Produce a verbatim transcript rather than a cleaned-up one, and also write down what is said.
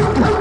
哼。